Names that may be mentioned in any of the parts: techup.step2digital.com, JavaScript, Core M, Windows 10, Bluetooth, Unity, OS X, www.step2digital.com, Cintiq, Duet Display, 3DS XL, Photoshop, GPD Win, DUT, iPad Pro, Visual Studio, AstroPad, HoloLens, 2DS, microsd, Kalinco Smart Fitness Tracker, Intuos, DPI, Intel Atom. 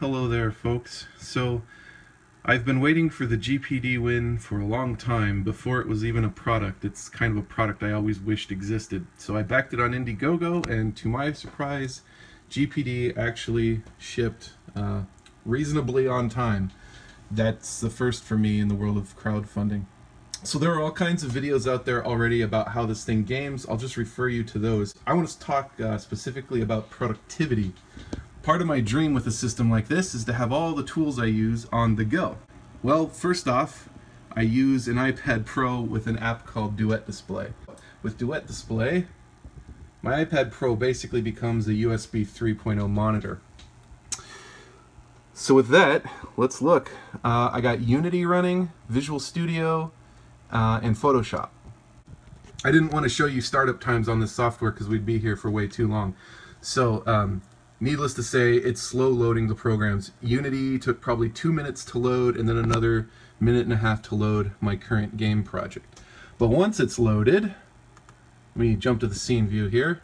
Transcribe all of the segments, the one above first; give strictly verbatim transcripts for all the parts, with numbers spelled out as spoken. Hello there, folks. So I've been waiting for the G P D Win for a long time, before it was even a product. It's kind of a product I always wished existed. So I backed it on Indiegogo, and to my surprise, G P D actually shipped uh, reasonably on time. That's the first for me in the world of crowdfunding. So there are all kinds of videos out there already about how this thing games. I'll just refer you to those. I want to talk uh, specifically about productivity. Part of my dream with a system like this is to have all the tools I use on the go. Well, first off, I use an iPad Pro with an app called Duet Display. With Duet Display, my iPad Pro basically becomes a U S B three point oh monitor. So with that, let's look. Uh, I got Unity running, Visual Studio, uh, and Photoshop. I didn't want to show you startup times on this software because we'd be here for way too long. So. Um, Needless to say, it's slow loading the programs. Unity took probably two minutes to load and then another minute and a half to load my current game project. But once it's loaded, let me jump to the scene view here.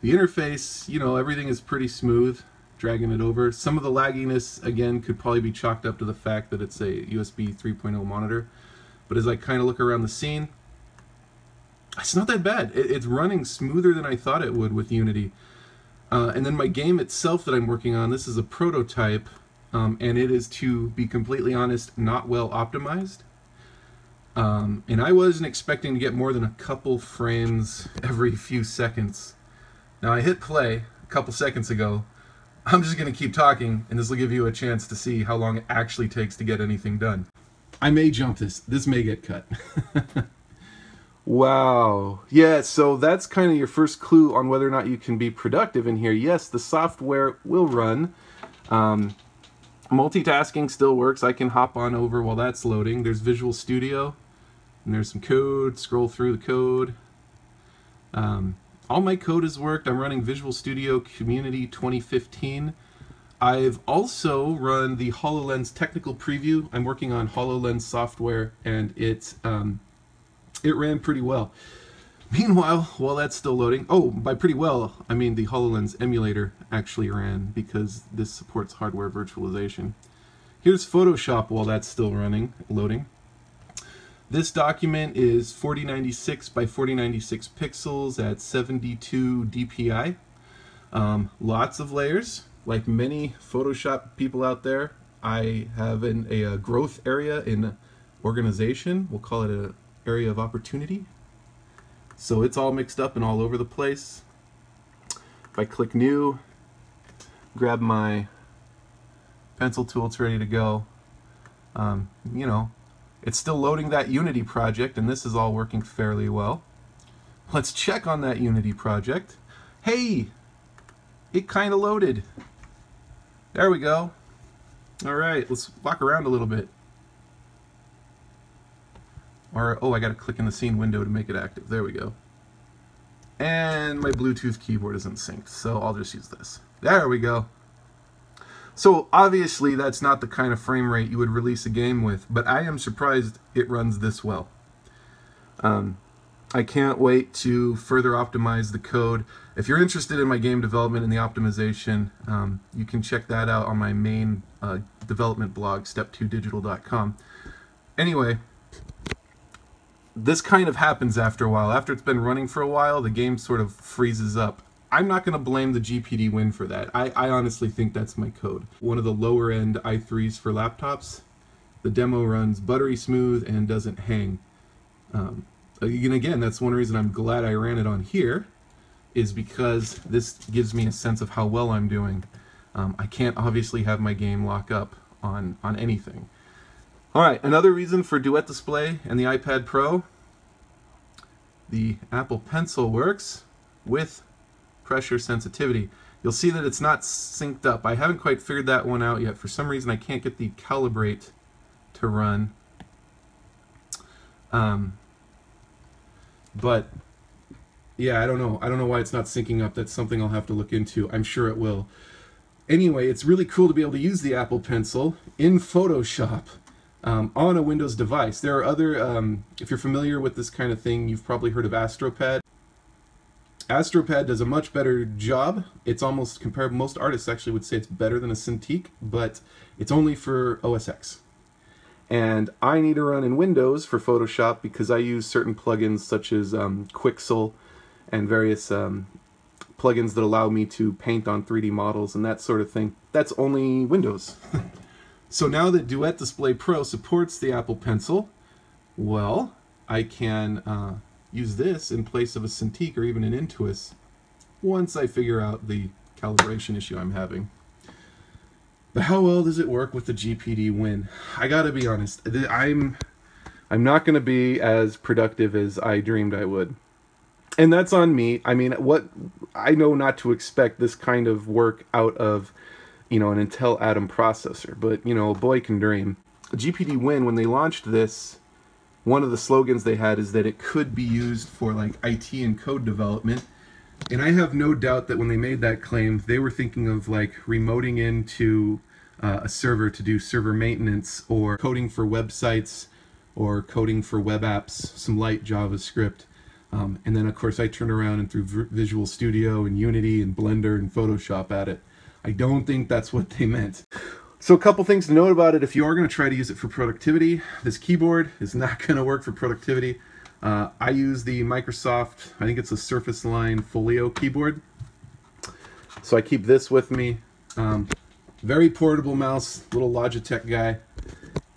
The interface, you know, everything is pretty smooth, dragging it over. Some of the lagginess, again, could probably be chalked up to the fact that it's a U S B three point oh monitor. But as I kind of look around the scene, it's not that bad. It, it's running smoother than I thought it would with Unity. Uh, and then my game itself that I'm working on, this is a prototype, um, and it is, to be completely honest, not well optimized. Um, and I wasn't expecting to get more than a couple frames every few seconds. Now I hit play a couple seconds ago. I'm just going to keep talking, and this will give you a chance to see how long it actually takes to get anything done. I may jump this. This may get cut. Wow. Yeah, so that's kind of your first clue on whether or not you can be productive in here. Yes, the software will run. Um, multitasking still works. I can hop on over while that's loading. There's Visual Studio, and there's some code. Scroll through the code. Um, all my code has worked. I'm running Visual Studio Community twenty fifteen. I've also run the HoloLens technical preview. I'm working on HoloLens software, and it's... Um, It ran pretty well. Meanwhile, while that's still loading, oh, by pretty well, I mean the HoloLens emulator actually ran because this supports hardware virtualization. Here's Photoshop while that's still running, loading. This document is forty ninety-six by forty ninety-six pixels at seventy-two D P I. Um, lots of layers. Like many Photoshop people out there, I have an, a, a growth area in organization. We'll call it a area of opportunity. So it's all mixed up and all over the place. If I click new, grab my pencil tool, it's ready to go. Um, you know, it's still loading that Unity project, and this is all working fairly well. Let's check on that Unity project. Hey, it kind of loaded. There we go. All right, let's walk around a little bit. Or, oh, I gotta click in the scene window to make it active. There we go. And my Bluetooth keyboard isn't synced, so I'll just use this. There we go. So obviously that's not the kind of frame rate you would release a game with, but I am surprised it runs this well. Um, I can't wait to further optimize the code. If you're interested in my game development and the optimization, um, you can check that out on my main uh, development blog, step two digital dot com. Anyway, this kind of happens after a while. After it's been running for a while, the game sort of freezes up. I'm not going to blame the G P D Win for that. I, I honestly think that's my code. One of the lower-end i threes for laptops, the demo runs buttery smooth and doesn't hang. Um, and again, that's one reason I'm glad I ran it on here, is because this gives me a sense of how well I'm doing. Um, I can't obviously have my game lock up on, on anything. Alright, another reason for Duet Display and the iPad Pro, the Apple Pencil works with pressure sensitivity. You'll see that it's not synced up. I haven't quite figured that one out yet. For some reason I can't get the calibrate to run. Um, but yeah, I don't know. I don't know why it's not syncing up. That's something I'll have to look into. I'm sure it will. Anyway, it's really cool to be able to use the Apple Pencil in Photoshop. Um, on a Windows device. There are other, um, if you're familiar with this kind of thing, you've probably heard of AstroPad. AstroPad does a much better job. It's almost comparable. Most artists actually would say it's better than a Cintiq, but it's only for O S X. And I need to run in Windows for Photoshop because I use certain plugins such as um, Quixel and various um, plugins that allow me to paint on three D models and that sort of thing. That's only Windows. So now that Duet Display Pro supports the Apple Pencil, well, I can uh, use this in place of a Cintiq or even an Intuos once I figure out the calibration issue I'm having. But how well does it work with the G P D Win? I gotta be honest, I'm, I'm not gonna be as productive as I dreamed I would. And that's on me. I mean, what I know not to expect this kind of work out of, you know, an Intel Atom processor, but, you know, a boy can dream. G P D Win, when they launched this, one of the slogans they had is that it could be used for, like, I T and code development. And I have no doubt that when they made that claim, they were thinking of, like, remoting into uh, a server to do server maintenance or coding for websites or coding for web apps, some light JavaScript. Um, and then, of course, I turned around and threw Visual Studio and Unity and Blender and Photoshop at it. I don't think that's what they meant. So a couple things to note about it. If you are going to try to use it for productivity, this keyboard is not going to work for productivity. Uh, I use the Microsoft, I think it's a Surface Line Folio keyboard. So I keep this with me. Um, very portable mouse, little Logitech guy.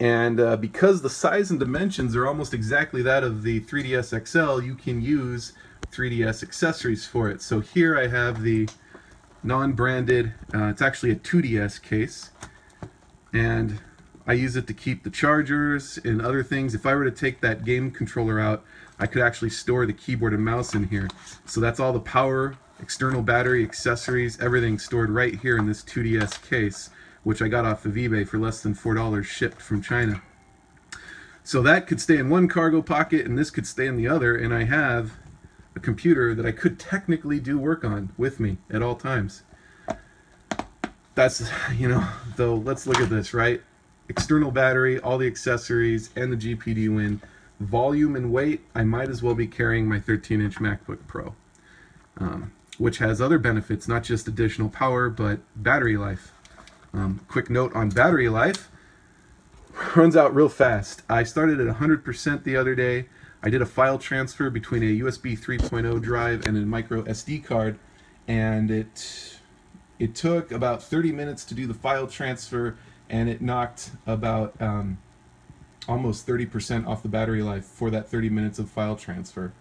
And uh, because the size and dimensions are almost exactly that of the three D S X L, you can use three D S accessories for it. So here I have the non-branded, uh, it's actually a two D S case. And I use it to keep the chargers and other things. If I were to take that game controller out, I could actually store the keyboard and mouse in here. So that's all the power, external battery, accessories, everything stored right here in this two D S case, which I got off of eBay for less than four dollars shipped from China. So that could stay in one cargo pocket and this could stay in the other, and I have a computer that I could technically do work on with me at all times. That's, you know, though, let's look at this, right? External battery, all the accessories, and the G P D Win. Volume and weight, I might as well be carrying my thirteen inch MacBook Pro, um, which has other benefits, not just additional power, but battery life. Um, quick note on battery life, runs out real fast. I started at one hundred percent the other day. I did a file transfer between a U S B three point oh drive and a micro S D card, and it... It took about thirty minutes to do the file transfer, and it knocked about um, almost thirty percent off the battery life for that thirty minutes of file transfer.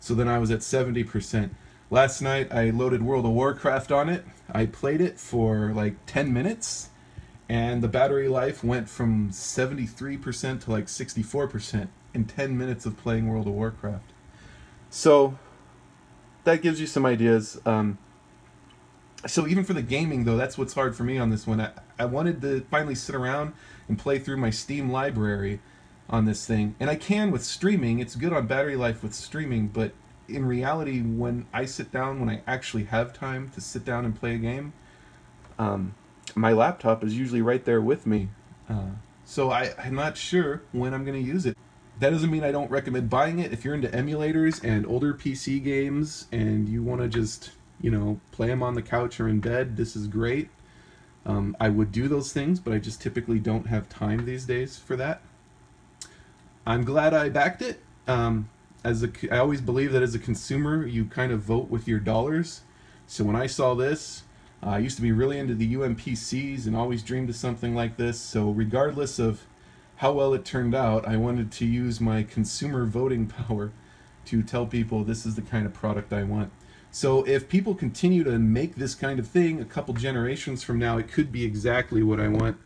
So then I was at seventy percent. Last night I loaded World of Warcraft on it. I played it for like ten minutes, and the battery life went from seventy-three percent to like sixty-four percent in ten minutes of playing World of Warcraft. So that gives you some ideas. Um, So even for the gaming, though, that's what's hard for me on this one. I, I wanted to finally sit around and play through my Steam library on this thing. And I can with streaming. It's good on battery life with streaming. But in reality, when I sit down, when I actually have time to sit down and play a game, um, my laptop is usually right there with me. Uh, so I, I'm not sure when I'm going to use it. That doesn't mean I don't recommend buying it. If you're into emulators and older P C games and you want to just... you know, play them on the couch or in bed, this is great. Um, I would do those things, but I just typically don't have time these days for that. I'm glad I backed it. Um, as a, I always believe that as a consumer, you kind of vote with your dollars. So when I saw this, uh, I used to be really into the U M P Cs and always dreamed of something like this. So regardless of how well it turned out, I wanted to use my consumer voting power to tell people this is the kind of product I want. So if people continue to make this kind of thing, a couple generations from now, it could be exactly what I want.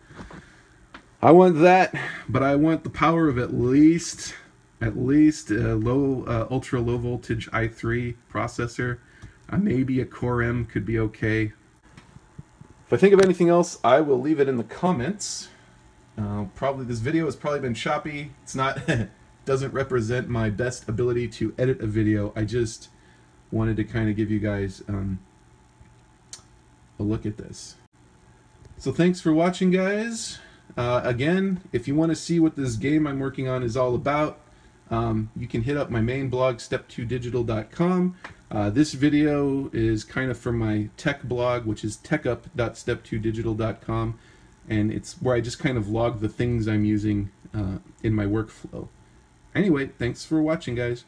I want that, but I want the power of at least, at least a low, uh, ultra low voltage i three processor. Uh, maybe a Core M could be okay. If I think of anything else, I will leave it in the comments. Uh, probably this video has probably been choppy. It's not, doesn't represent my best ability to edit a video. I just wanted to kind of give you guys um, a look at this. So thanks for watching, guys. Uh, again, if you want to see what this game I'm working on is all about, um, you can hit up my main blog, step two digital dot com. Uh, this video is kind of from my tech blog, which is techup dot step two digital dot com, and it's where I just kind of log the things I'm using uh, in my workflow. Anyway, thanks for watching, guys.